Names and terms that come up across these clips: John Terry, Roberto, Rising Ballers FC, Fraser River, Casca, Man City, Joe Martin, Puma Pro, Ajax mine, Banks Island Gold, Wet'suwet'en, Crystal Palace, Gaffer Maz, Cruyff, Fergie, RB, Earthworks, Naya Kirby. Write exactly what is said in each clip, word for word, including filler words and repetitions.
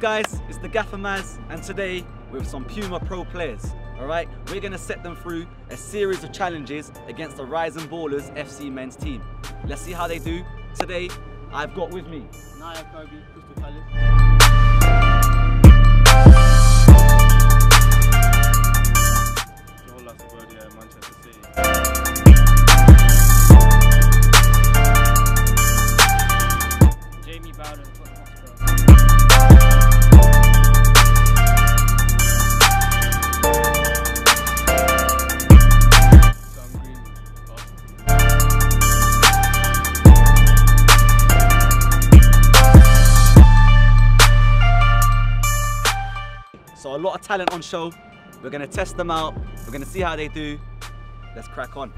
guys, it's the Gaffer Maz, and today we're with some Puma Pro players. Alright, we're going to set them through a series of challenges against the Rising Ballers F C men's team. Let's see how they do. Today, I've got with me Naya Kirby, Crystal Palace. The whole last word, yeah, Manchester City. So a lot of talent on show. We're going to test them out. We're going to see how they do. Let's crack on.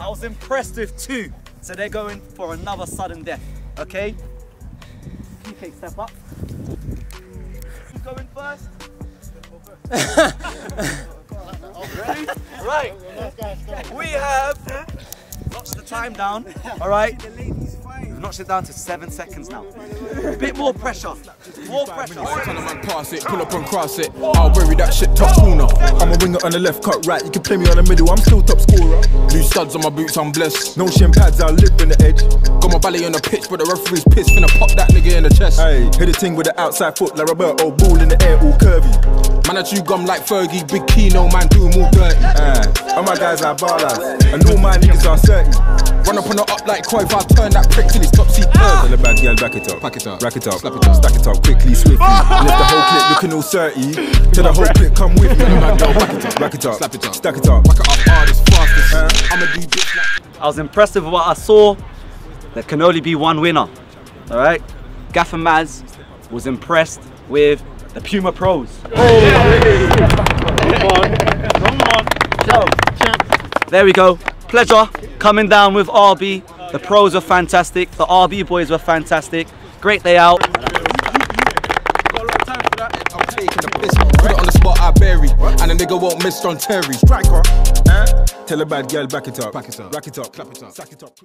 I was impressed with two, so they're going for another sudden death. Okay? You can step up. Who's going first? Ready? Right. We have notched the time down. All right. We've notched it down to seven seconds now. A bit more pressure. More pressure. Pass it, pull up and cross it. I'll bury that shit top corner. I'm a winger on the left, cut right. You can play me on the middle. I'm still top scorer. Loose studs on my boots, I'm blessed. No shin pads, I live in the edge. Got my belly on the pitch, but the referee's pissed. Gonna pop that nigga in the chest. Hey, hit a thing with the outside foot, like Roberto. Ball in the air, all curvy. Man, I chew gum like Fergie. Big Keno, man, do him all dirty. Uh, all my guys are ballers, and all my niggas are certain. Run up on the up like Cruyff, I'll turn that prick till his top seat. Ah. Tell the bad girl, back it up, pack it up, rack it up, slap it up, stack it up, quickly, swiftly. Lift the whole clip looking all dirty. Tell the whole clip come with me. Back it up, rack it up, slap it up, stack it up, back it up hard as fast as I'ma do this like. I was impressed with what I saw. There can only be one winner. Alright? Gaffer Maz was impressed with the Puma Pros. Oh, yeah. Come on. Come on. Show. There we go. Pleasure coming down with R B. The pros are fantastic. The R B boys were fantastic. Great day out. Put it on the spot, I bury, and a nigga won't miss John Terry. Strike her. Tell a bad girl, back it up, back it up, rack it up, clap it up, sack it up.